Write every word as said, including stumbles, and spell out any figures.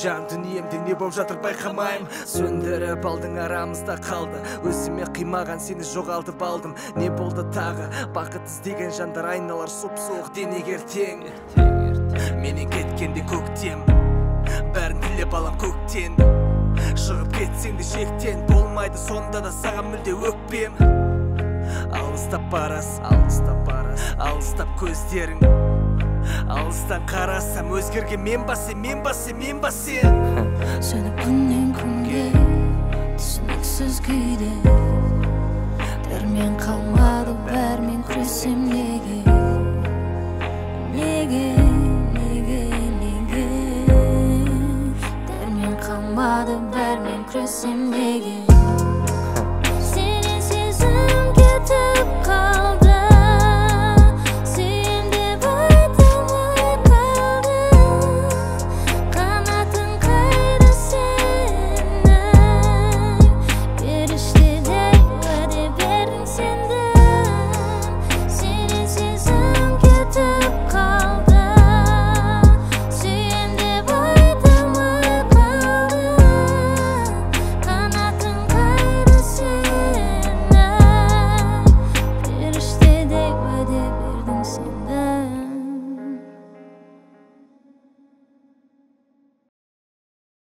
Жан дүниемде не боп жатыр байқамайым. Сөндіріп алдың арамызда қалды. Өзіме қимаған сені жоғалтып алдым. Не болды тағы? Бақыт іздеген жандар айналар сұп-суық денегер тең. Менен кеткенде көктем, бәрін тілеп алам көктен. Шығып кетсең де жектен, болмайды сонда да саған мүлде өкпем. Алыстап барас, алыстап барас, алыстап көздерің. Алыстан қарасам өзгерге мен басе, мен басе, мен басе. Сөніп күннен күнге, түсініксіз күйде. Дәрмен қалмады, бәрмен күресем неге? Неге, неге, неге? Дәрмен қалмады, бәрмен күресем неге?